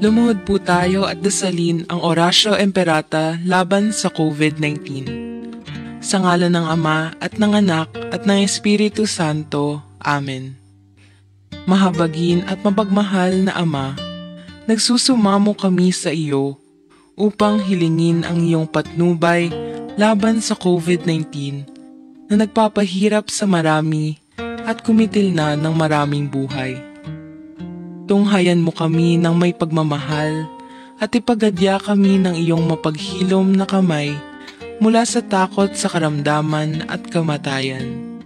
Lumuhod po tayo at dasalin ang Oratio Imperata laban sa COVID-19. Sa ngalan ng Ama at ng Anak at ng Espiritu Santo. Amen. Mahabagin at mapagmahal na Ama, nagsusumamo kami sa iyo upang hilingin ang iyong patnubay laban sa COVID-19 na nagpapahirap sa marami at kumitil na ng maraming buhay. Tunghayan mo kami ng may pagmamahal at ipagadya kami ng iyong mapaghilom na kamay mula sa takot sa karamdaman at kamatayan.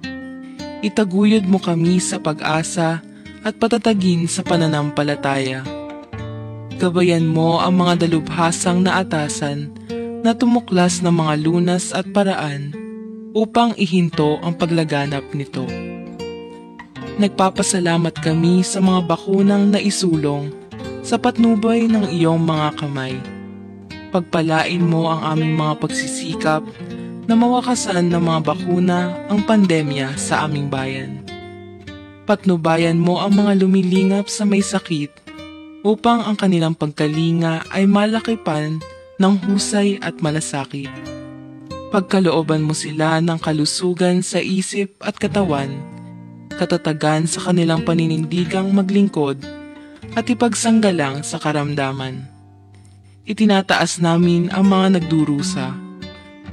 Itaguyod mo kami sa pag-asa at patatagin sa pananampalataya. Gabayan mo ang mga dalubhasang naatasan na tumuklas ng mga lunas at paraan upang ihinto ang paglaganap nito. Nagpapasalamat kami sa mga bakunang naisulong sa patnubay ng iyong mga kamay. Pagpalain mo ang aming mga pagsisikap na mawakasan ng mga bakuna ang pandemya sa aming bayan. Patnubayan mo ang mga lumilingap sa may sakit upang ang kanilang pagkalinga ay malakipan ng husay at malasakit. Pagkalooban mo sila ng kalusugan sa isip at katawan, katatagan sa kanilang paninindigang maglingkod at ipagsanggalang sa karamdaman. Itinataas namin ang mga nagdurusa.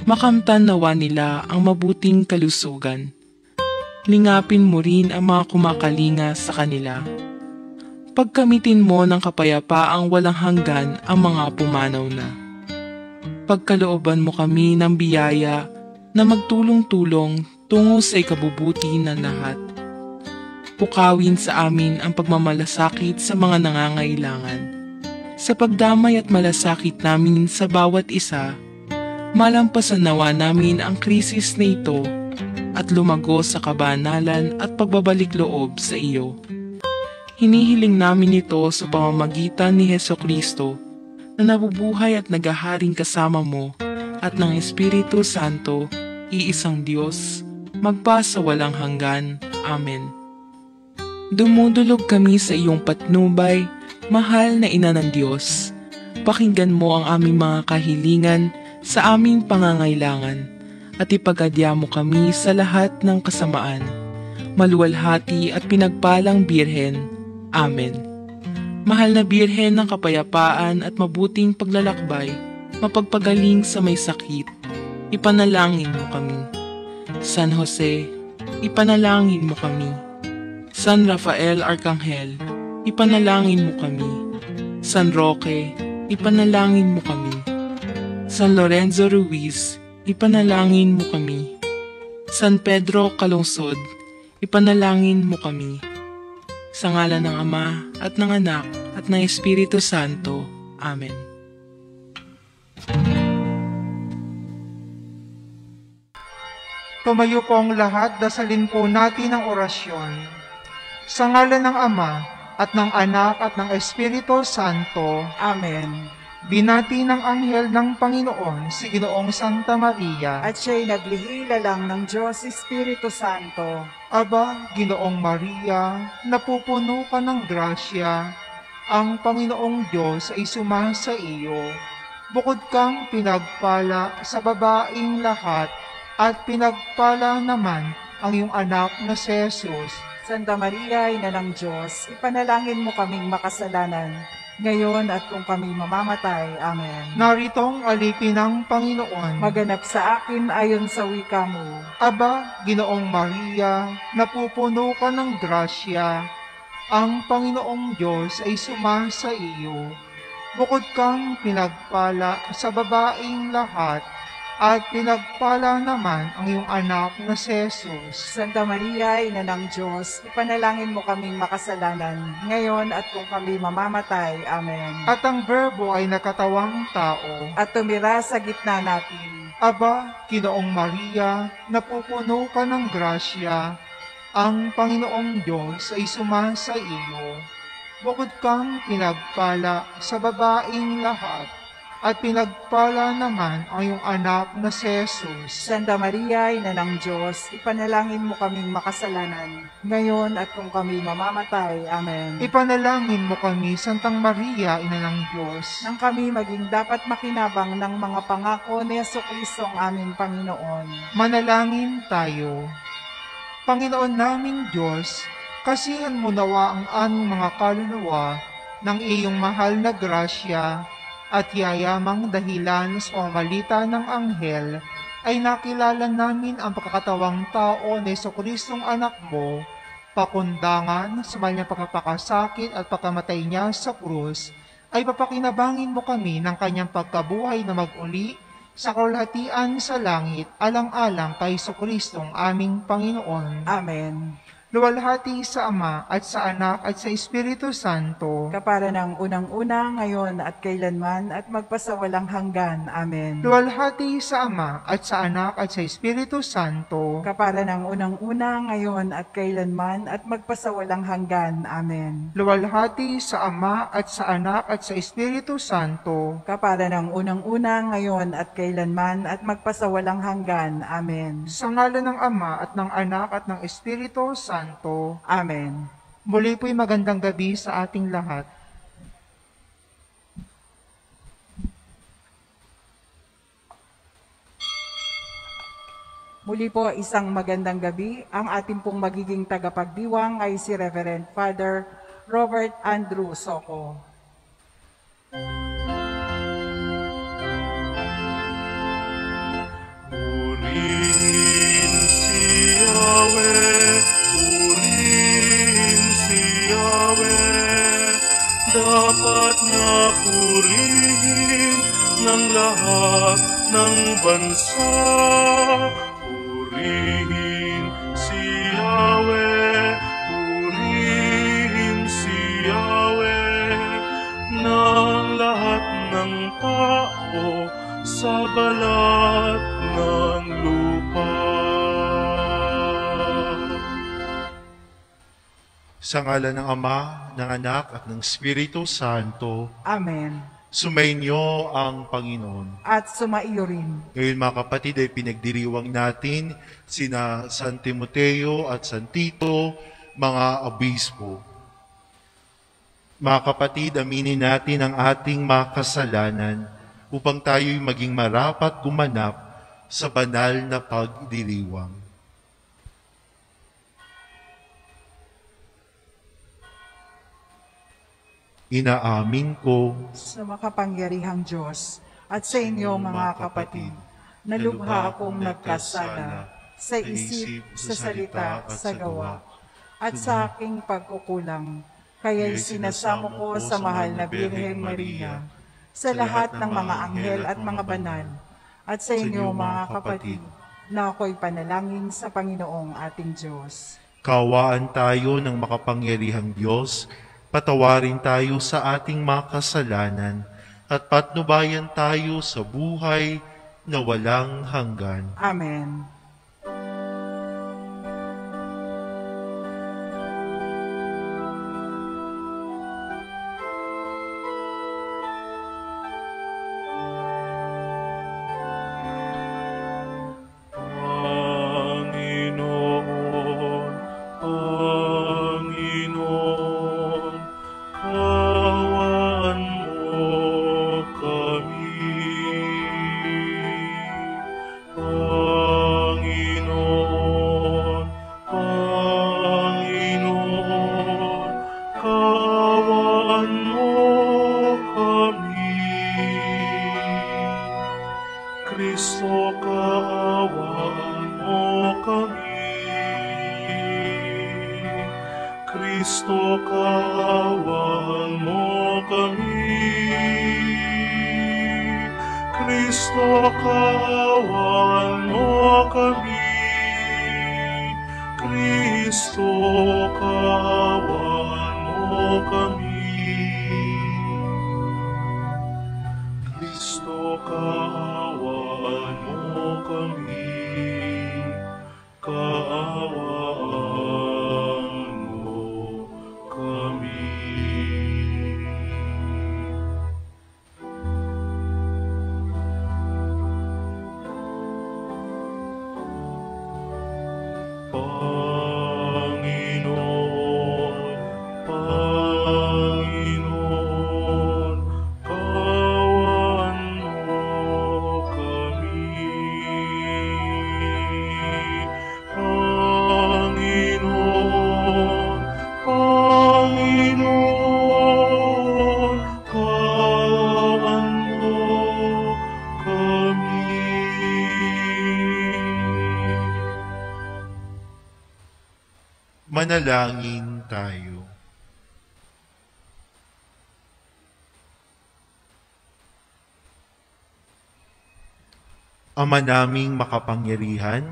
Makamtan nawa nila ang mabuting kalusugan. Lingapin mo rin ang mga kumakalinga sa kanila. Pagkamitin mo ng kapayapaang walang hanggan ang mga pumanaw na. Pagkalooban mo kami ng biyaya na magtulong-tulong tungo sa ikabubuti ng lahat. Pukawin sa amin ang pagmamalasakit sa mga nangangailangan. Sa pagdamay at malasakit namin sa bawat isa, malampasan nawa namin ang krisis na ito at lumago sa kabanalan at pagbabalik loob sa iyo. Hinihiling namin ito sa pamamagitan ni Hesus Kristo na nabubuhay at nagaharing kasama mo at ng Espiritu Santo, iisang Diyos, magpa sa walang hanggan. Amen. Dumudulog kami sa iyong patnubay, mahal na Ina ng Diyos. Pakinggan mo ang aming mga kahilingan sa aming pangangailangan at ipagadya mo kami sa lahat ng kasamaan. Maluwalhati at pinagpalang Birhen. Amen. Mahal na Birhen ng kapayapaan at mabuting paglalakbay, mapagpagaling sa may sakit, ipanalangin mo kami. San Jose, ipanalangin mo kami. San Rafael Arcangel, ipanalangin mo kami. San Roque, ipanalangin mo kami. San Lorenzo Ruiz, ipanalangin mo kami. San Pedro Kalungsod, ipanalangin mo kami. Sa ngalan ng Ama at ng Anak at ng Espiritu Santo. Amen. Tumayo po ang lahat, dasalin po natin ang orasyon. Sa ngalan ng Ama, at ng Anak, at ng Espiritu Santo. Amen. Binati ng anghel ng Panginoon si Ginoong Santa Maria. At siya'y naglihila lang ng Diyos Espiritu Santo. Aba, Ginoong Maria, napupuno ka ng grasya. Ang Panginoong Diyos ay sumasa iyo. Bukod kang pinagpala sa babaeng lahat, at pinagpala naman ang iyong anak na si Hesus. Santa Maria, Ina ng Diyos, ipanalangin mo kaming makasalanan, ngayon at kung kami mamamatay. Amen. Naritong alipin ng Panginoon. Maganap sa akin ayon sa wika mo. Aba, Ginoong Maria, napupuno ka ng grasya. Ang Panginoong Diyos ay sumasa iyo. Bukod kang pinagpala sa babaeng lahat, at pinagpala naman ang iyong anak na si Hesus. Santa Maria, Ina ng Diyos, ipanalangin mo kaming makasalanan, ngayon at kung kami mamamatay. Amen. At ang Verbo ay nakatawang tao. At tumira sa gitna natin. Aba, Ginoong Maria, napupuno ka ng grasya. Ang Panginoong Diyos ay sumasa iyo. Bukod kang pinagpala sa babaeng lahat, at pinagpala naman ang iyong anak na si Hesus. Santa Maria, Ina ng Diyos, ipanalangin mo kaming makasalanan, ngayon at kung kami mamamatay. Amen. Ipanalangin mo kami, Santa Maria, Ina ng Diyos, nang kami maging dapat makinabang ng mga pangako ni Hesus Kristo ang aming Panginoon. Manalangin tayo. Panginoon naming Diyos, kasihan mo nawa ang aming mga kaluluwa ng iyong mahal na grasya, at yayamang dahilan sa pamalita ng anghel ay nakilala namin ang pagkakatawang tao ni Hesus Kristong anak mo, pakundangan sa kanyang pagkapakasakit at pagkamatay niya sa krus, ay papakinabangin mo kami ng kanyang pagkabuhay na mag-uli sa kaulhatian sa langit, alang-alang kay Hesus Kristong aming Panginoon. Amen. Luwalhati sa Ama, at sa Anak, at sa Espiritu Santo. Kapara ng unang-una, ngayon, at kailanman, at magpasawalang hanggan. Amen. Luwalhati sa Ama, at sa Anak, at sa Espiritu Santo. Kapara ng unang-una, ngayon, at kailanman, at magpasawalang hanggan. Amen. Luwalhati sa Ama, at sa Anak, at sa Espiritu Santo. Kapara ng unang-una, ngayon, at kailanman, at magpasawalang hanggan. Amen. Sa ngalan ng Ama, at ng Anak, at ng Espiritu Santo. Amen. Muli po'y magandang gabi sa ating lahat. Muli po isang magandang gabi. Ang ating pong magiging tagapagdiwang ay si Reverend Father Robert Andrew Soko. Purihin si Yahweh, dapat na purihin ng lahat ng bansa. Purihin si Yahweh, purihin si Yahweh, ng lahat ng tao sa balat ng lupa. Sa ngalan ng Ama, ng Anak, at ng Espiritu Santo. Amen. Sumainyo ang Panginoon. At sumaiyo rin. Ngayon mga kapatid ay pinagdiriwang natin sina San Timoteo at San Tito, mga obispo. Mga kapatid, aminin natin ang ating mga kasalanan upang tayo'y maging marapat gumanap sa banal na pagdiriwang. Inaamin ko sa makapangyarihang Diyos at sa inyo mga kapatid, na lubha akong nagkasala sa isip, sa salita, sa gawa, at sa aking pagkukulang. Kaya'y sinasamo ko sa mahal na Birhen Maria, sa lahat ng mga anghel at mga banal, at sa inyo mga kapatid, na ako'y panalangin sa Panginoong ating Diyos. Kaawaan tayo ng makapangyarihang Diyos, patawarin tayo sa ating mga kasalanan at patnubayan tayo sa buhay na walang hanggan. Amen. Manalangin tayo. Ama naming makapangyarihan,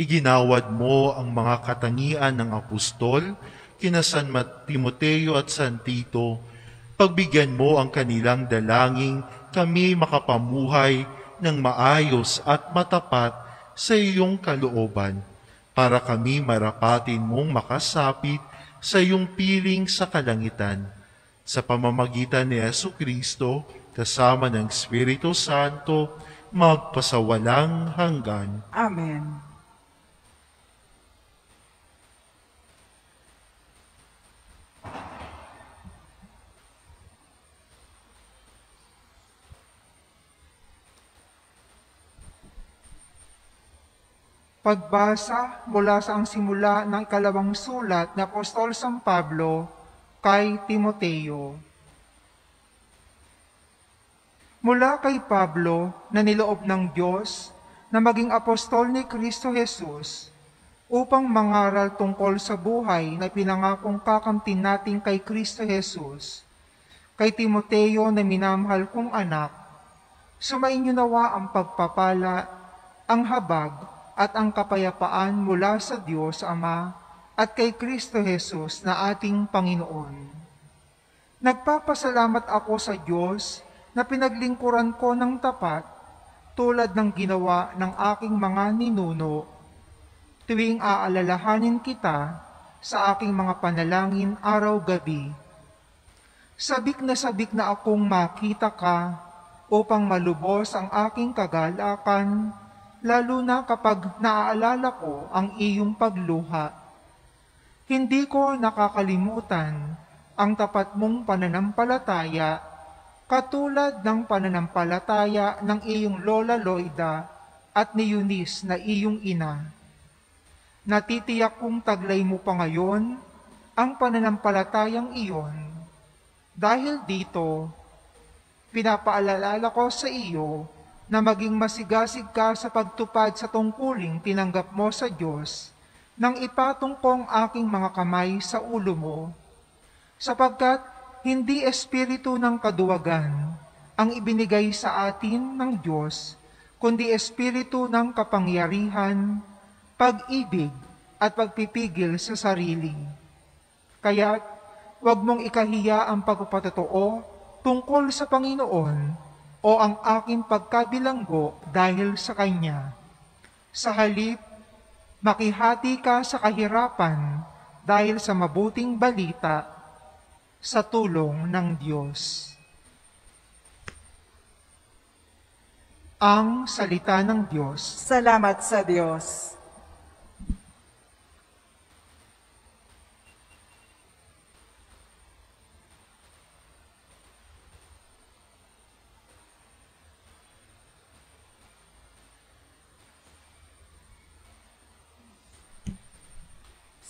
iginawad mo ang mga katangian ng apostol, kina San Timoteo at San Tito. Pagbigyan mo ang kanilang dalangin kami makapamuhay ng maayos at matapat sa iyong kalooban, para kami marapatin mong makasapit sa iyong piling sa kalangitan. Sa pamamagitan ni Hesus Kristo, kasama ng Espiritu Santo, magpasawalang hanggan. Amen. Pagbasa mula sa ang simula ng ikalawang sulat na Apostol San Pablo kay Timoteo. Mula kay Pablo na niloob ng Diyos na maging apostol ni Kristo Jesus upang mangaral tungkol sa buhay na pinangakong kakamtin natin kay Kristo Jesus, kay Timoteo na minamahal kong anak, sumainyo nawa ang pagpapala, ang habag at ang kapayapaan mula sa Diyos Ama at kay Kristo Jesus na ating Panginoon. Nagpapasalamat ako sa Diyos na pinaglingkuran ko ng tapat tulad ng ginawa ng aking mga ninuno tuwing aalalahanin kita sa aking mga panalangin araw-gabi. Sabik na akong makita ka upang malubos ang aking kagalakan, lalo na kapag naaalala ko ang iyong pagluha. Hindi ko nakakalimutan ang tapat mong pananampalataya katulad ng pananampalataya ng iyong lola Loyda at ni Eunice na iyong ina. Natitiyak kong taglay mo pa ngayon ang pananampalatayang iyon. Dahil dito, pinapaalala ko sa iyo na maging masigasig ka sa pagtupad sa tungkuling tinanggap mo sa Diyos nang ipatong kong aking mga kamay sa ulo mo, sapagkat hindi espiritu ng kaduwagan ang ibinigay sa atin ng Diyos, kundi espiritu ng kapangyarihan, pag-ibig at pagpipigil sa sarili. Kaya, huwag mong ikahiya ang pagpapatotoo tungkol sa Panginoon o ang aking pagkabilanggo dahil sa Kanya. Sa halip, makihati ka sa kahirapan dahil sa mabuting balita sa tulong ng Diyos. Ang salita ng Diyos. Salamat sa Diyos.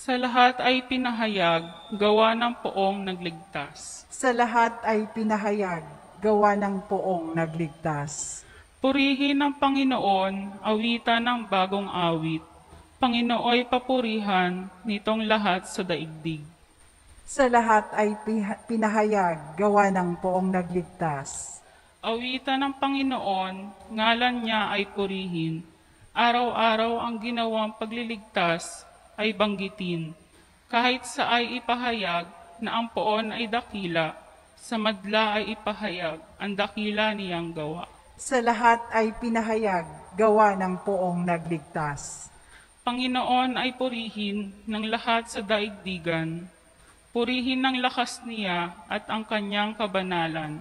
Sa lahat ay pinahayag, gawa ng poong nagligtas. Sa lahat ay pinahayag, gawa ng poong nagligtas. Purihin ng Panginoon, awitan ng bagong awit. Panginooy papurihan nitong lahat sa daigdig. Sa lahat ay pinahayag, gawa ng poong nagligtas. Awitan ng Panginoon, ngalan niya ay purihin. Araw-araw ang ginawang pagliligtas ay banggitin, kahit sa ay ipahayag na ang poon ay dakila, sa madla ay ipahayag ang dakila niyang gawa. Sa lahat ay pinahayag, gawa ng poong nagligtas. Panginoon ay purihin ng lahat sa daigdigan, purihin ng lakas niya at ang kanyang kabanalan.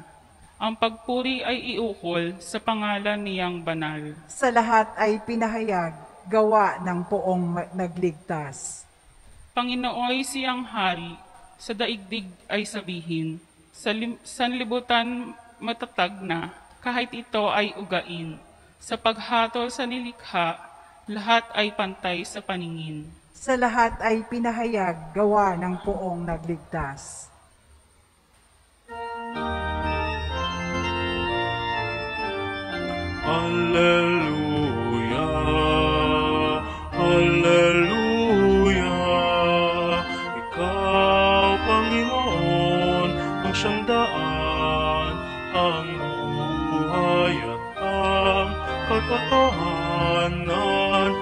Ang pagpuri ay iukol sa pangalan niyang banal. Sa lahat ay pinahayag, gawa ng poong nagligtas. Panginooy siyang hari, sa daigdig ay sabihin, sanlibutan matatag na, kahit ito ay ugain. Sa paghatol sa nilikha, lahat ay pantay sa paningin. Sa lahat ay pinahayag, gawa ng poong nagligtas. Alleluia. Alleluia, katotohanan.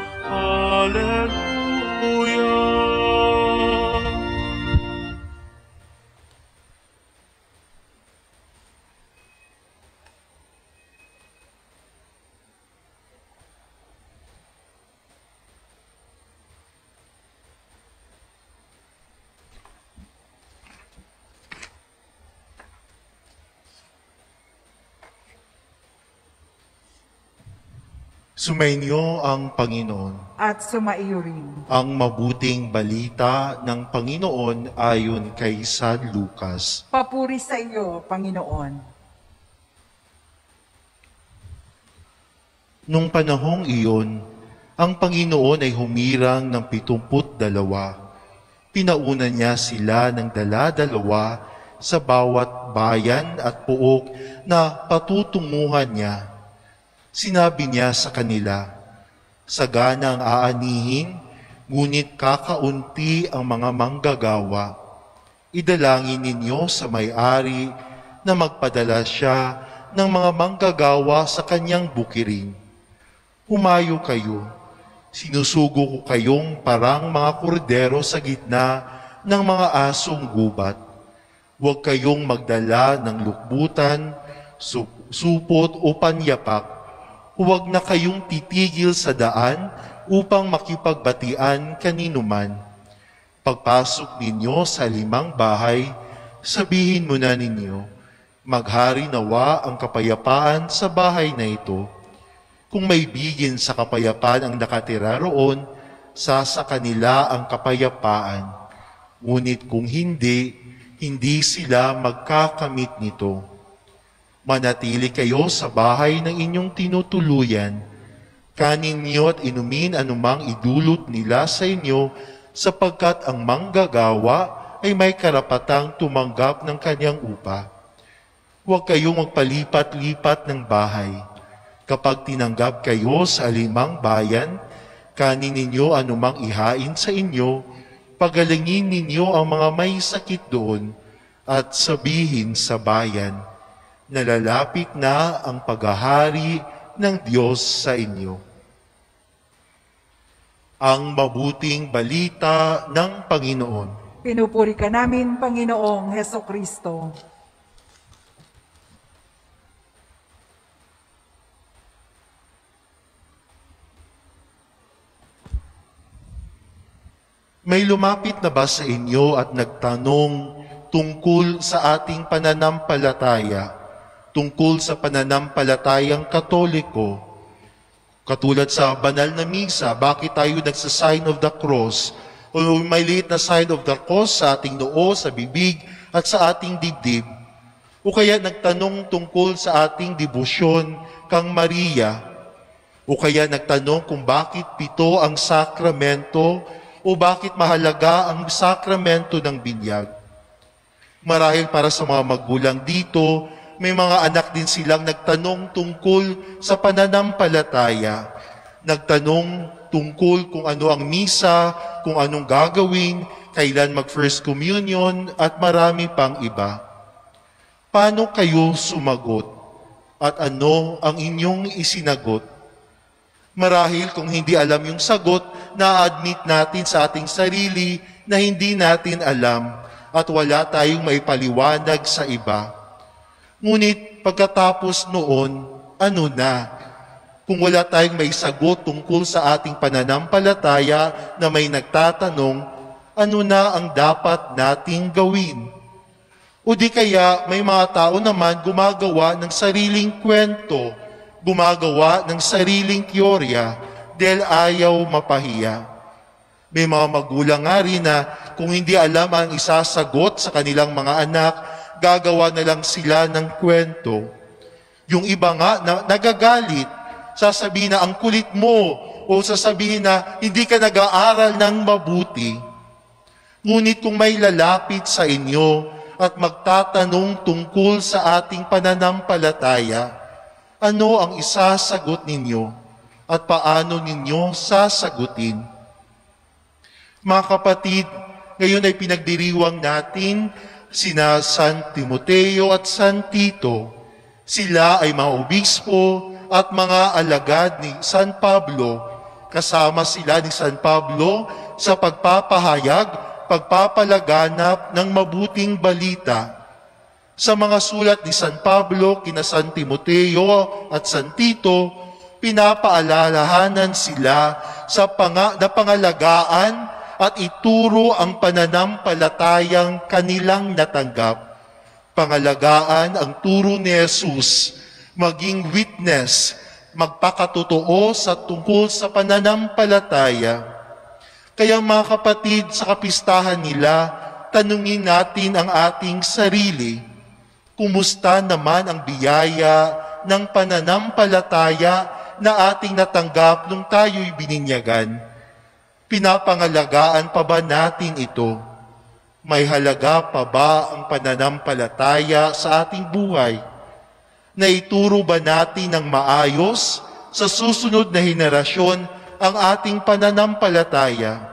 Alleluia. Sumainyo ang Panginoon. At sumaiyo rin. Ang mabuting balita ng Panginoon ayon kay San Lucas. Papuri sa iyo, Panginoon. Nung panahong iyon, ang Panginoon ay humirang ng 72. Pinauna niya sila ng dala-dalawa sa bawat bayan at puok na patutunguhan niya. Sinabi niya sa kanila, sagana ang aanihin, ngunit kakaunti ang mga manggagawa. Idalangin ninyo sa may-ari na magpadala siya ng mga manggagawa sa kanyang bukirin. Humayo kayo, sinusugo ko kayong parang mga kordero sa gitna ng mga asong gubat. Huwag kayong magdala ng lukbutan, supot o panyapak. Huwag na kayong titigil sa daan upang makipagbatian kaninuman. Pagpasok ninyo sa limang bahay, sabihin muna ninyo, maghari nawa ang kapayapaan sa bahay na ito. Kung may bigin sa kapayapaan ang nakatira roon, sasa kanila ang kapayapaan. Ngunit kung hindi, hindi sila magkakamit nito. Manatili kayo sa bahay ng inyong tinutuluyan. Kanin niyo at inumin anumang idulot nila sa inyo, sapagkat ang manggagawa ay may karapatang tumanggap ng kanyang upa. Huwag kayong magpalipat-lipat ng bahay. Kapag tinanggap kayo sa alimang bayan, kanin ninyo anumang ihain sa inyo, pagalingin ninyo ang mga may sakit doon, at sabihin sa bayan, nalalapit na ang paghahari ng Diyos sa inyo. Ang mabuting balita ng Panginoon. Pinupuri ka namin, Panginoong Hesus Kristo. May lumapit na ba sa inyo at nagtanong tungkol sa ating pananampalataya? Tungkol sa pananampalatayang Katoliko. Katulad sa banal na misa, bakit tayo nagsasign of the cross o may liit na sign of the cross sa ating noo, sa bibig at sa ating dibdib? O kaya nagtanong tungkol sa ating debosyon kang Maria? O kaya nagtanong kung bakit 7 ang sakramento o bakit mahalaga ang sakramento ng binyag? Marahil para sa mga magulang dito, may mga anak din silang nagtanong tungkol sa pananampalataya. Nagtanong tungkol kung ano ang misa, kung anong gagawin, kailan mag-First Communion, at marami pang iba. Paano kayo sumagot? At ano ang inyong isinagot? Marahil kung hindi alam yung sagot, na-admit natin sa ating sarili na hindi natin alam at wala tayong maipaliwanag sa iba. Ngunit pagkatapos noon, ano na? Kung wala tayong may sagot tungkol sa ating pananampalataya na may nagtatanong, ano na ang dapat nating gawin? O di kaya may mga tao naman gumagawa ng sariling kwento, gumagawa ng sariling teorya dahil ayaw mapahiya. May mga magulang nga rin na kung hindi alam ang isasagot sa kanilang mga anak, gagawa na lang sila ng kwento. Yung iba nga na nagagalit, sasabihin na ang kulit mo o sasabihin na hindi ka nag-aaral ng mabuti. Ngunit kung may lalapit sa inyo at magtatanong tungkol sa ating pananampalataya, ano ang isasagot ninyo at paano ninyo sasagutin? Mga kapatid, ngayon ay pinagdiriwang natin sina San Timoteo at San Tito. Sila ay mga obispo at mga alagad ni San Pablo. Kasama sila ni San Pablo sa pagpapahayag, pagpapalaganap ng mabuting balita. Sa mga sulat ni San Pablo, kina San Timoteo at San Tito, pinapaalalahanan sila sa napangalagaan at ituro ang pananampalatayang kanilang natanggap. Pangalagaan ang turo ni Hesus, maging witness, magpakatotoo sa tungkol sa pananampalataya. Kaya mga kapatid, sa kapistahan nila, tanungin natin ang ating sarili. Kumusta naman ang biyaya ng pananampalataya na ating natanggap nung tayo'y bininyagan? Pinapangalagaan pa ba natin ito? May halaga pa ba ang pananampalataya sa ating buhay? Naituro ba natin ng maayos sa susunod na henerasyon ang ating pananampalataya?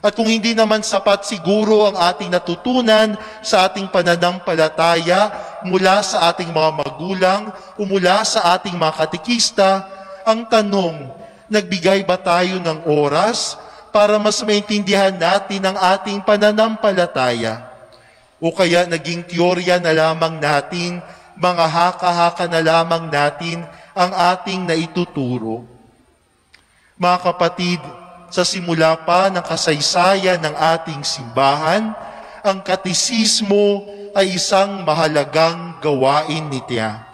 At kung hindi naman sapat siguro ang ating natutunan sa ating pananampalataya mula sa ating mga magulang o mula sa ating mga katikista, ang tanong, nagbigay ba tayo ng oras para mas maintindihan natin ang ating pananampalataya? O kaya naging teorya na lamang natin, mga haka-haka na lamang natin ang ating naituturo? Mga kapatid, sa simula pa ng kasaysayan ng ating simbahan, ang katisismo ay isang mahalagang gawain nitya.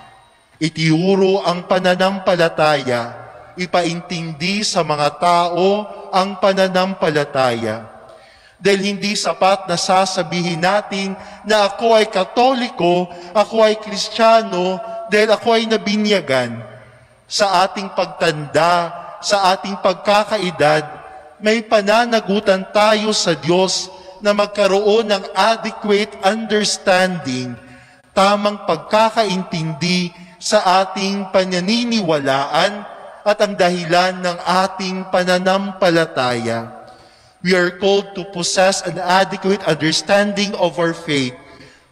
Itiuro ang pananampalataya, ipaintindi sa mga tao ang pananampalataya. Dahil hindi sapat na sasabihin natin na ako ay Katoliko, ako ay Kristiyano, dahil ako ay nabinyagan. Sa ating pagtanda, sa ating pagkakaedad, may pananagutan tayo sa Diyos na magkaroon ng adequate understanding, tamang pagkakaintindi sa ating pananiniwalaan at ang dahilan ng ating pananampalataya. We are called to possess an adequate understanding of our faith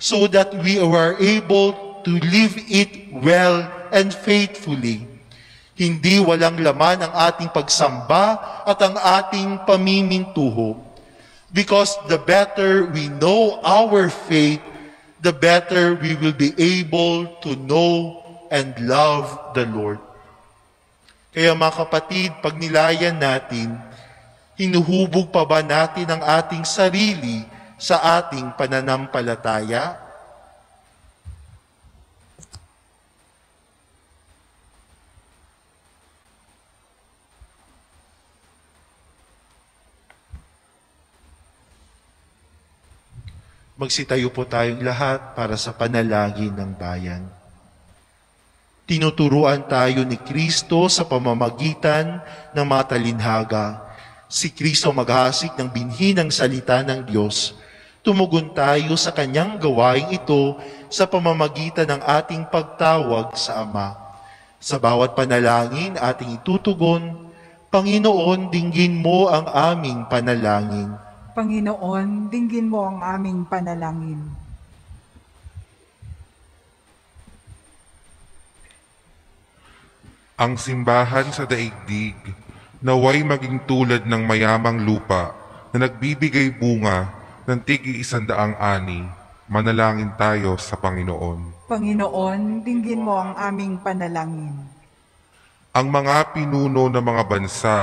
so that we are able to live it well and faithfully. Hindi walang laman ang ating pagsamba at ang ating pamimintuho. Because the better we know our faith, the better we will be able to know and love the Lord. Kaya mga kapatid, pag nilayan natin, hinuhubog pa ba natin ang ating sarili sa ating pananampalataya? Magsitayo po tayong lahat para sa panalangin ng bayan. Tinuturuan tayo ni Kristo sa pamamagitan ng matalinhaga. Si Kristo maghasik ng binhi ng salita ng Diyos. Tumugon tayo sa kanyang gawain ito sa pamamagitan ng ating pagtawag sa Ama. Sa bawat panalangin ating itutugon, Panginoon, dinggin mo ang aming panalangin. Panginoon, dinggin mo ang aming panalangin. Ang simbahan sa daigdig naway maging tulad ng mayamang lupa na nagbibigay bunga ng tig-100 ani. Manalangin tayo sa Panginoon. Panginoon, dinggin mo ang aming panalangin. Ang mga pinuno ng mga bansa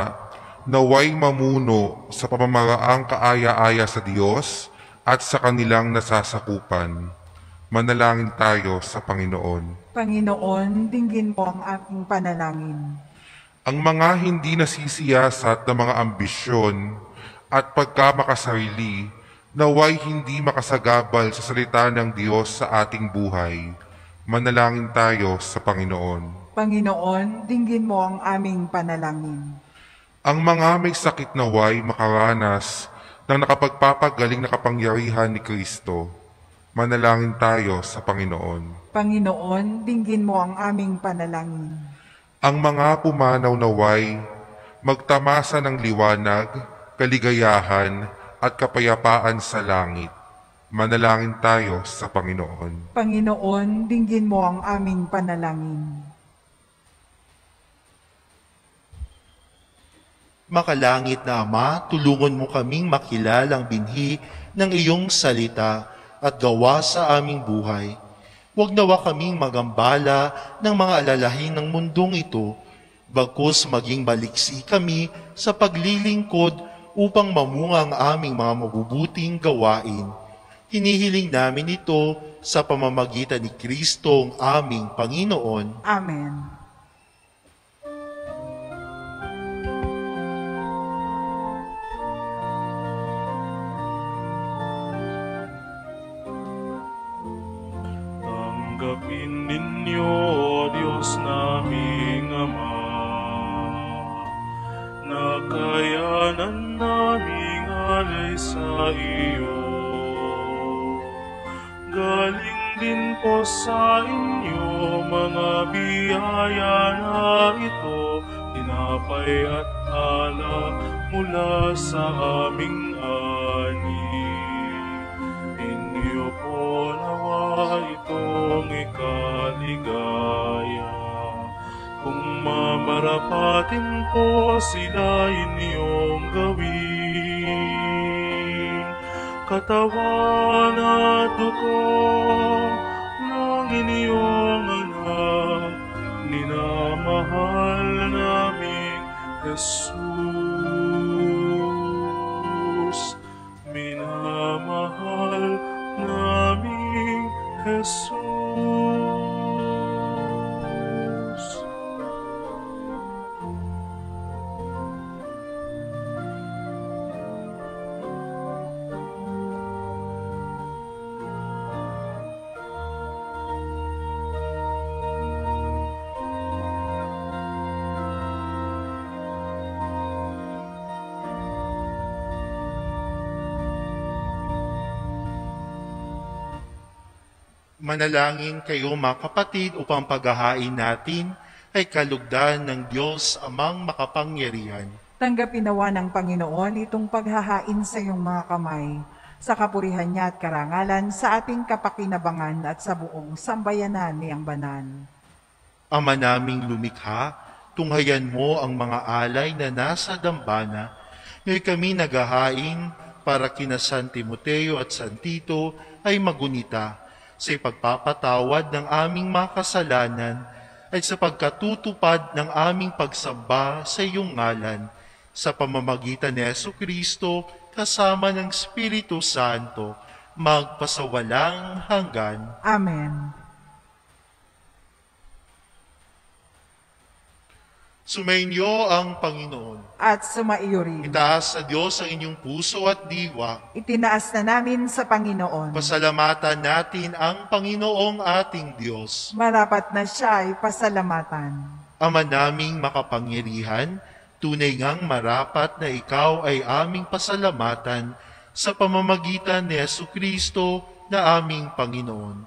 naway mamuno sa pamamaraang kaaya-aya sa Diyos at sa kanilang nasasakupan. Manalangin tayo sa Panginoon. Panginoon, dinggin mo ang aking panalangin. Ang mga hindi nasisiyasat na mga ambisyon at pagkamakasarili, naway hindi makasagabal sa salita ng Diyos sa ating buhay. Manalangin tayo sa Panginoon. Panginoon, dinggin mo ang aming panalangin. Ang mga may sakit naway makaranas ng nakapagpapagaling na kapangyarihan ni Kristo. Manalangin tayo sa Panginoon. Panginoon, dinggin mo ang aming panalangin. Ang mga pumanaw naway magtamasa ng liwanag, kaligayahan at kapayapaan sa langit. Manalangin tayo sa Panginoon. Panginoon, dinggin mo ang aming panalangin. Makalangit na Ama, tulungan mo kaming makilalang binhi ng iyong salita at gawa sa aming buhay. Huwag nawa kaming magambala ng mga alalahin ng mundong ito, bagkus maging maliksi kami sa paglilingkod upang mamunga ang aming mga mabubuting gawain. Hinihiling namin ito sa pamamagitan ni Kristong aming Panginoon. Amen. Tanggapin ninyo, Diyos naming Ama, na kayanan naming alay sa iyo. Galing din po sa inyo mga biyaya na ito, tinapay at tala mula sa aming ani. Inyo po nawa itong ikaligaya. Kung mamarapatin po sila, inyong gawin katawan at dugo ng inyong anak, minamahal namin Hesus. Minamahal namin Hesus. Manalangin kayo mga kapatid upang paghahain natin ay kalugdan ng Diyos amang makapangyarihan. Tanggapin nawa ng Panginoon itong paghahain sa iyong mga kamay, sa kapurihan niya at karangalan, sa ating kapakinabangan at sa buong sambayanan niyang banal. Ama naming lumikha, tunghayan mo ang mga alay na nasa dambana. Ngayon kami naghahain para kina San Timoteo at San Tito ay magunita sa pagpapatawad ng aming makasalanan at sa pagkatutupad ng aming pagsamba sa iyong ngalan, sa pamamagitan ni Hesus Kristo kasama ng Espiritu Santo, magpasawalang hanggan. Amen. Sumainyo ang Panginoon. At sumaiyo rin. Itaas sa Diyos ang inyong puso at diwa. Itinaas na namin sa Panginoon. Pasalamatan natin ang Panginoong ating Diyos. Marapat na siya ay pasalamatan. Ama naming makapangyarihan, tunay ngang marapat na ikaw ay aming pasalamatan sa pamamagitan ni Jesucristo na aming Panginoon.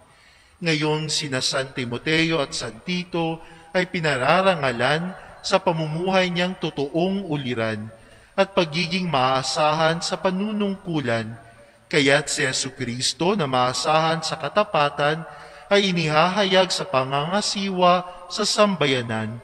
Ngayon sina San Timoteo at San Tito ay pinararangalan sa pamumuhay niyang totoong uliran at pagiging maaasahan sa panunungkulan, kaya't si Jesucristo na maaasahan sa katapatan ay inihahayag sa pangangasiwa sa sambayanan.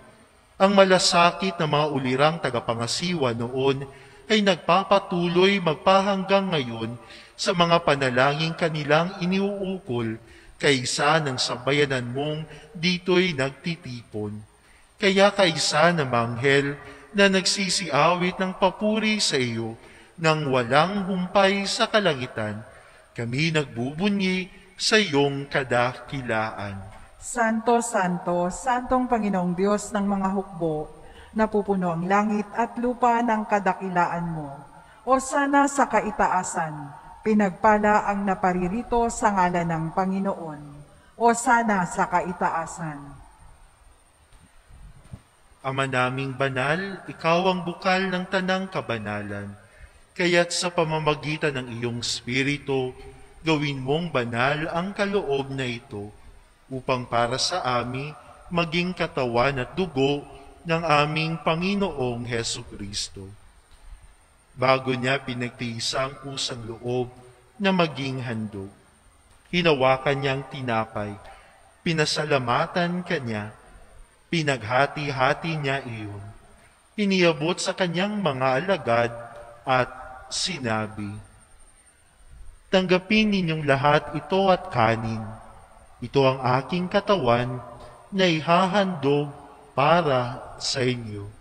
Ang malasakit na mga ulirang tagapangasiwa noon ay nagpapatuloy magpahanggang ngayon sa mga panalangin kanilang iniuukol kaysa ng sambayanan mong dito'y nagtitipon. Kaya kaisa ng manghel na nagsisiawit ng papuri sa iyo nang walang humpay sa kalangitan, kami nagbubunyi sa iyong kadakilaan. Santo, Santo, Santong Panginoong Diyos ng mga hukbo, napupuno ang langit at lupa ng kadakilaan mo. O sana sa kaitaasan, pinagpala ang naparirito sa ngalan ng Panginoon. O sana sa kaitaasan. Ama naming banal, ikaw ang bukal ng tanang kabanalan. Kaya't sa pamamagitan ng iyong Espiritu, gawin mong banal ang kaloob na ito, upang para sa amin maging katawan at dugo ng aming Panginoong Jesucristo. Bago niya pinagtiisa ang kusang loob na maging handog, hinawakan niyang tinapay, pinasalamatan kanya, pinaghati-hati niya iyon. iniabot sa kanyang mga alagad at sinabi, "Tanggapin ninyong lahat ito at kanin. Ito ang aking katawan na ihahandog para sa inyo."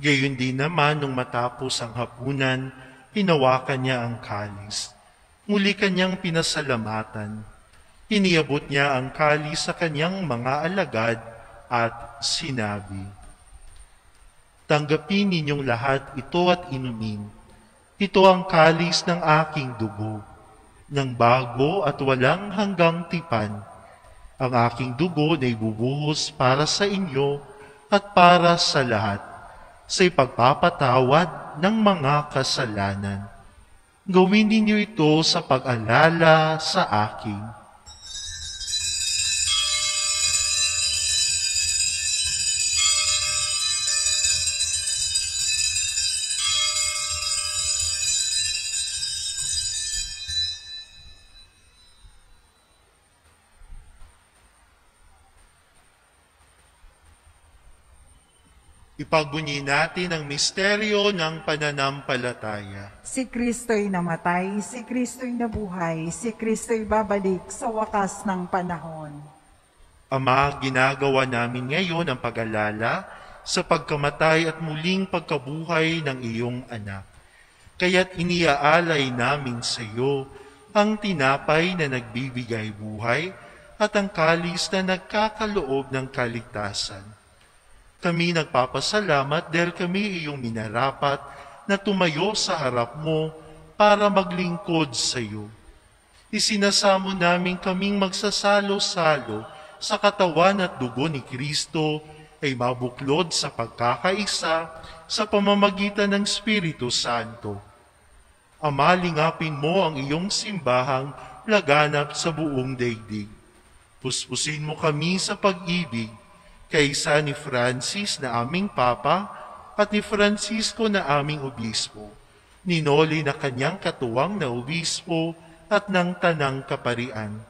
Gayon din naman, nung matapos ang hapunan, hinawakan niya ang kalis. Muli kanyang pinasalamatan. Iniabot niya ang kalis sa kanyang mga alagad at sinabi, "Tanggapin ninyong lahat ito at inumin. Ito ang kalis ng aking dugo, ng bago at walang hanggang tipan. Ang aking dugo na ibubuhos para sa inyo at para sa lahat, sa ipagpapatawad ng mga kasalanan. Gawin ninyo ito sa pag-alala sa akin." Ipagbunyi natin ang misteryo ng pananampalataya. Si Kristo'y namatay, si Kristo'y nabuhay, si Kristo'y babalik sa wakas ng panahon. Ama, ginagawa namin ngayon ang pag-alala sa pagkamatay at muling pagkabuhay ng iyong anak. Kaya't iniaalay namin sa iyo ang tinapay na nagbibigay buhay at ang kalis na nagkakaloob ng kaligtasan. Kami nagpapasalamat dahil kami iyong minarapat na tumayo sa harap mo para maglingkod sa iyo. Isinasamo namin kaming magsasalo-salo sa katawan at dugo ni Kristo ay mabuklod sa pagkakaisa sa pamamagitan ng Espiritu Santo. Ama, lingapin mo ang iyong simbahang laganap sa buong daigdig. Puspusin mo kami sa pag-ibig, kaysa ni Francis na aming Papa at ni Francisco na aming Obispo, ni Noli na kanyang katuwang na Obispo at ng Tanang Kaparian.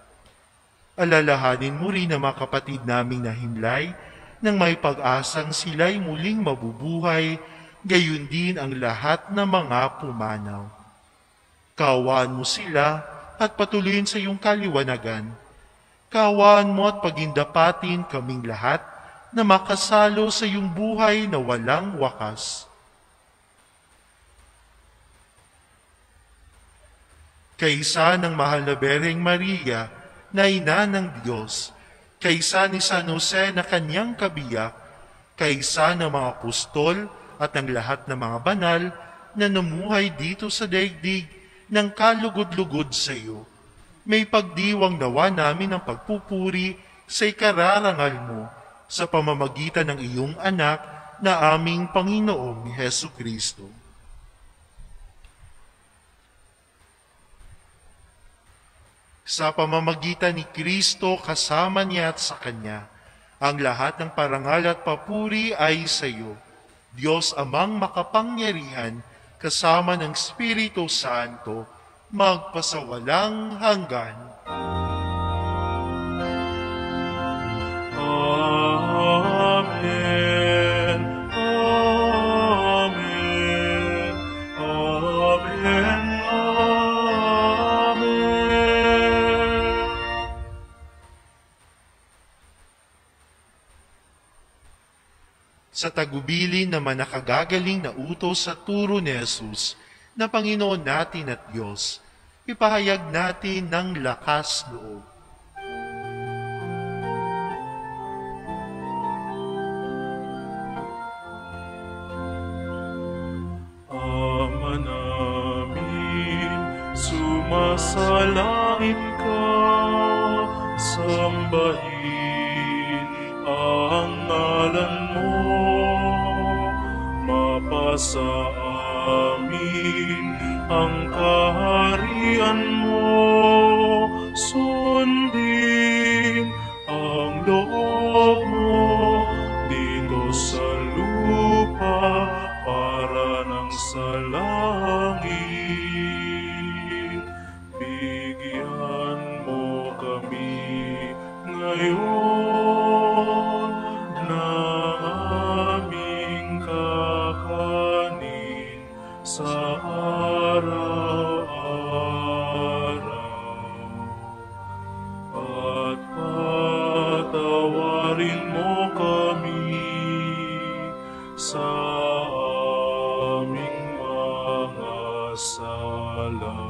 Alalahanin mo rin ang mga kapatid naming nahimlay nang may pag-asang sila'y muling mabubuhay, gayon din ang lahat ng mga pumanaw. Kaawaan mo sila at patuloyin sa iyong kaliwanagan. Kaawaan mo at pagindapatin kaming lahat na makasalo sa iyong buhay na walang wakas. Kaysa ng mahal na Bereng Maria na ina ng Diyos, kaysa ni San Jose na kanyang kabiyak, kaysa ng mga apostol at ng lahat ng mga banal na namuhay dito sa daigdig ng kalugod-lugod sa iyo, may pagdiwang nawa namin ang pagpupuri sa ikararangal mo sa pamamagitan ng iyong anak na aming Panginoong Hesus Kristo. Sa pamamagitan ni Kristo kasama niya at sa Kanya, ang lahat ng parangal at papuri ay sa iyo, Diyos Amang makapangyarihan, kasama ng Espiritu Santo, magpasawalang hanggan. Sa tagubilin na manakagagaling na utos sa turo ni Hesus na Panginoon natin at Diyos, ipahayag natin ng lakas loob. Ama namin, sumasalangin ka, sambahin ang ngalan mo, mapasa amin ang kaharian mo Patawarin mo kami sa aming mga sala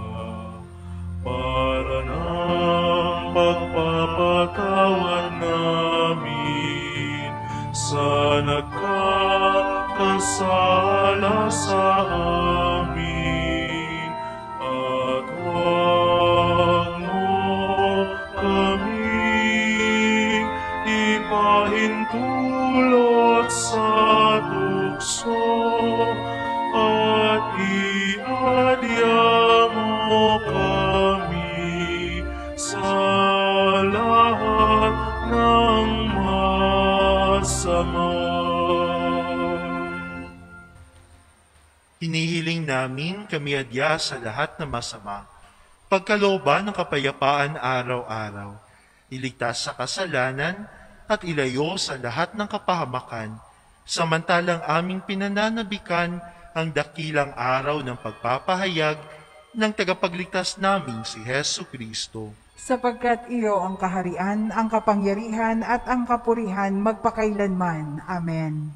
para ng pagpapatawad namin sa nagkakasala sa amin at huwag mo kami ipahintulot sa tukso at iadya mo kami sa lahat ng masama. Hinihiling namin kami adya sa lahat ng masama, pagkalooban ng kapayapaan araw-araw, iligtas sa kasalanan at ilayo sa lahat ng kapahamakan, samantalang aming pinananabikan ang dakilang araw ng pagpapahayag ng tagapagligtas naming si Hesus Kristo. Sapagkat iyo ang kaharian, ang kapangyarihan at ang kapurihan magpakailanman. Amen.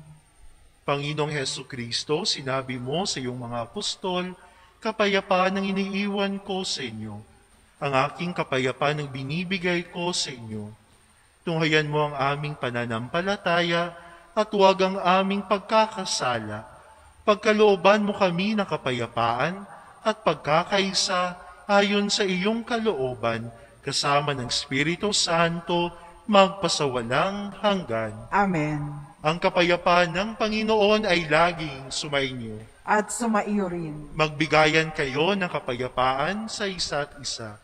Panginoong Hesus Kristo, sinabi mo sa iyong mga apostol, kapayapaan ang iniiwan ko sa inyo, ang aking kapayapaan ang binibigay ko sa inyo. Tunghayan mo ang aming pananampalataya at huwag ang aming pagkakasala. Pagkalooban mo kami ng kapayapaan at pagkakaisa ayon sa iyong kalooban, kasama ng Espiritu Santo, magpasawalang hanggan. Amen. Ang kapayapaan ng Panginoon ay laging sumainyo. At sumaiyo rin. Magbigayan kayo ng kapayapaan sa isa't isa.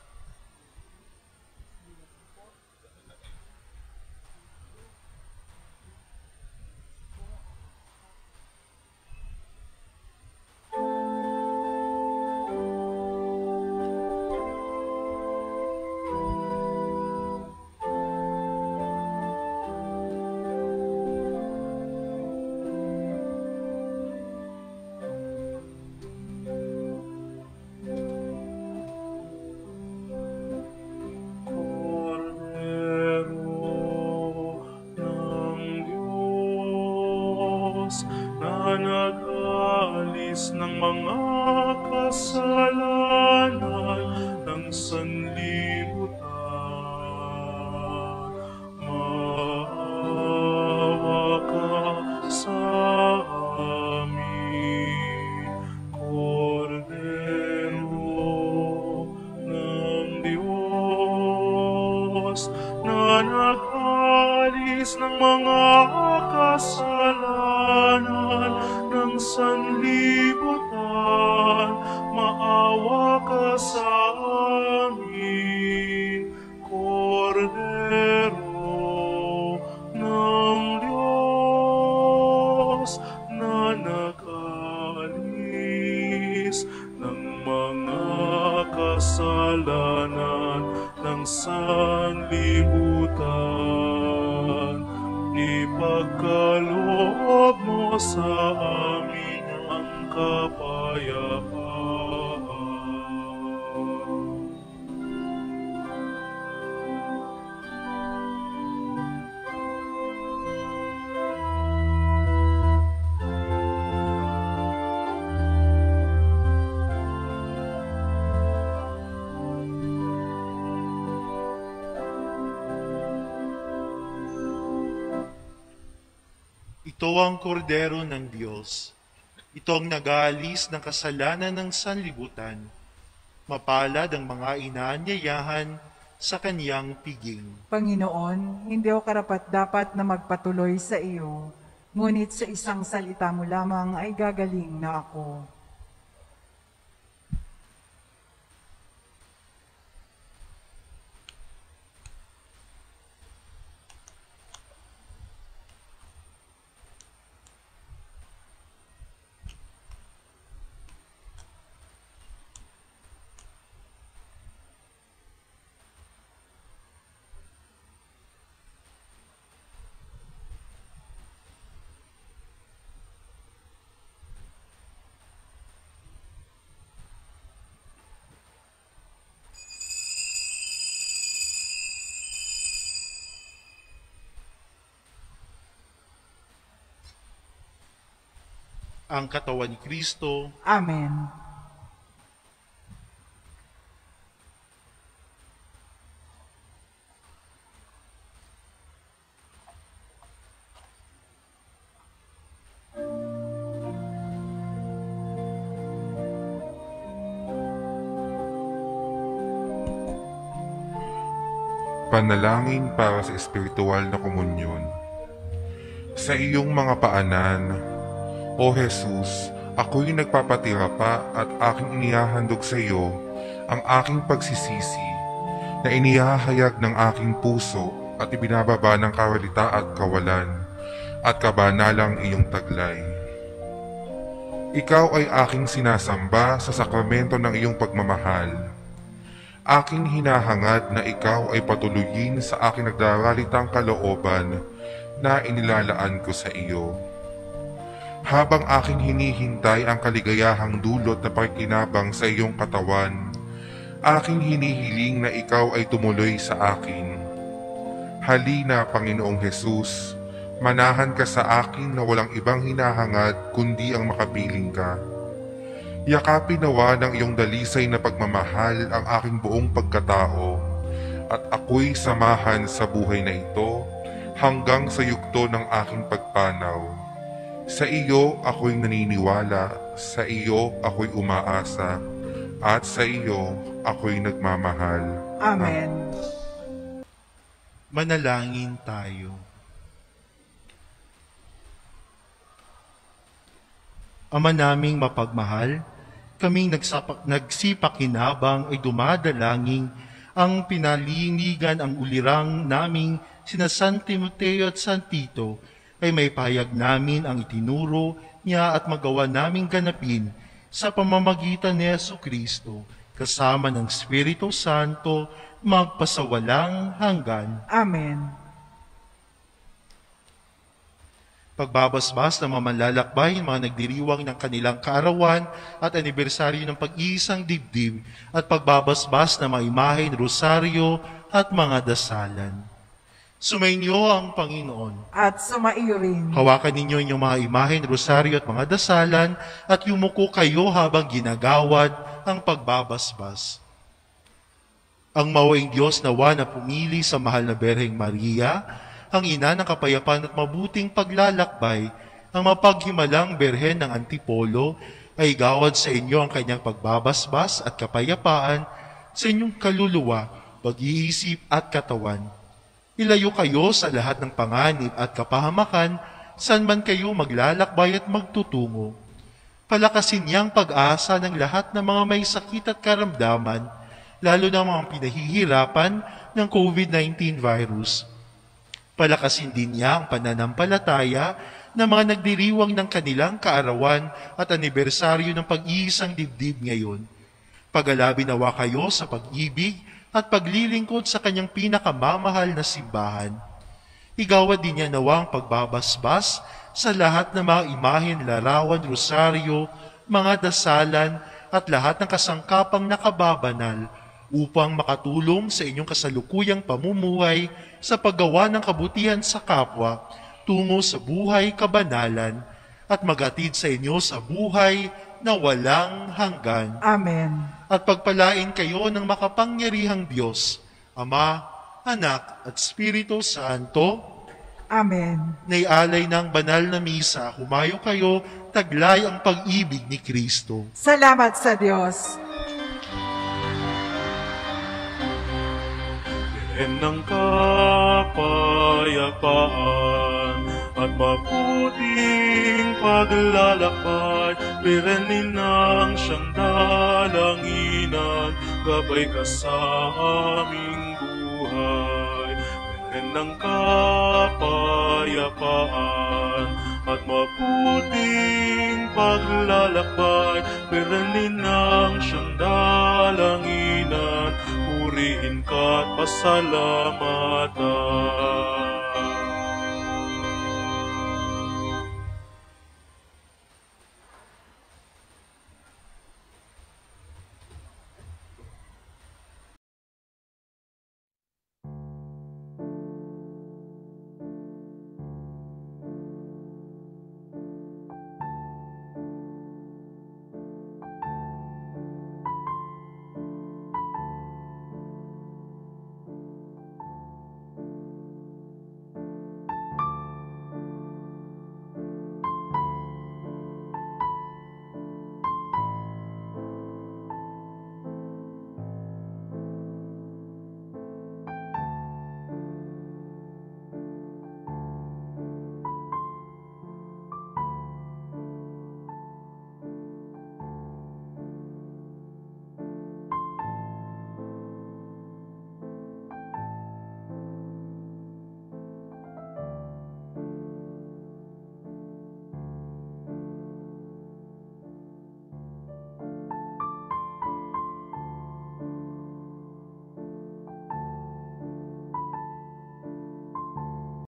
Ito ang kordero ng Diyos. Ito ang nag-aalis ng kasalanan ng sanlibutan. Mapalad ang mga inaanyayahan sa kanyang piging. Panginoon, hindi ako karapat-dapat na magpatuloy sa iyo, ngunit sa isang salita mo lamang ay gagaling na ako. ang katawan ni Kristo. Amen. Panalangin para sa espiritual na komunyon. Sa iyong mga paanan, O Hesus, ako'y nagpapatira pa at aking inihahandog sa iyo ang aking pagsisisi na inihahayag ng aking puso at ibinababa ng kawalita at kawalan at kabanalang iyong taglay. Ikaw ay aking sinasamba sa sakramento ng iyong pagmamahal. Aking hinahangad na ikaw ay patuloyin sa aking nagdaralitang kalooban na inilalaan ko sa iyo. Habang aking hinihintay ang kaligayahang dulot na pakikinabang sa iyong katawan, aking hinihiling na ikaw ay tumuloy sa akin. Halina, Panginoong Hesus, manahan ka sa akin na walang ibang hinahangad kundi ang makapiling ka. Yakapin nawa ng iyong dalisay na pagmamahal ang aking buong pagkatao at ako'y samahan sa buhay na ito hanggang sa yugto ng aking pagpanaw. Sa iyo ako'y naniniwala, sa iyo ako'y umaasa, at sa iyo ako'y nagmamahal. Amen. Manalangin tayo. Ama naming mapagmahal, kaming nagsipakinabang ay dumadalangin ang pinalinigan ang ulirang naming sina San Timoteo at San Tito ay may payag namin ang itinuro niya at magawa naming ganapin sa pamamagitan ni Hesus Kristo kasama ng Espiritu Santo magpasawalang hanggan. Amen. Pagbabasbas ng mga manlalakbay, mga nagdiriwang ng kanilang kaarawan at anibersaryo ng pag-iisang dibdib at pagbabasbas ng mga imahe, rosaryo at mga dasalan. Sumainyo ang Panginoon. At sumaiyo rin. Hawakan ninyo inyong mga imahe, rosaryo at mga dasalan at yumuko kayo habang ginagawad ang pagbabasbas. Ang mawaing Diyos nawa na pumili sa mahal na Berheng Maria, ang ina ng kapayapaan at mabuting paglalakbay, ang mapaghimalang Berhen ng Antipolo, ay gawad sa inyo ang kanyang pagbabasbas at kapayapaan sa inyong kaluluwa, pag-iisip at katawan. Ilayo kayo sa lahat ng panganib at kapahamakan, saan man kayo maglalakbay at magtutungo. Palakasin niyang pag-asa ng lahat ng mga may sakit at karamdaman, lalo na mga pinahihirapan ng COVID-19 virus. Palakasin din niya ang pananampalataya ng mga nagdiriwang ng kanilang kaarawan at anibersaryo ng pag-iisang dibdib ngayon. Pag-alabi nawa kayo sa pag-ibig at paglilingkod sa kanyang pinakamamahal na simbahan. Igawad din niya nawa ang pagbabasbas sa lahat ng mga imahen, larawan, rosaryo, mga dasalan at lahat ng kasangkapang nakababanal, upang makatulong sa inyong kasalukuyang pamumuhay sa paggawa ng kabutihan sa kapwa tungo sa buhay kabanalan at magatid sa inyo sa buhay na walang hanggan. Amen. At pagpalain kayo ng makapangyarihang Diyos, Ama, Anak at Espiritu Santo. Amen. Naialay ng banal na misa, humayo kayo, taglay ang pag-ibig ni Kristo. Salamat sa Diyos. Ng kapayapaan at mabuting paglalakbay, Birhen ng siyang dalanginan, gabay ka sa aming buhay. Birhen ng kapayapaan at mabuting paglalakbay, Birhen ng siyang dalanginan, purihin ka at pasalamatan.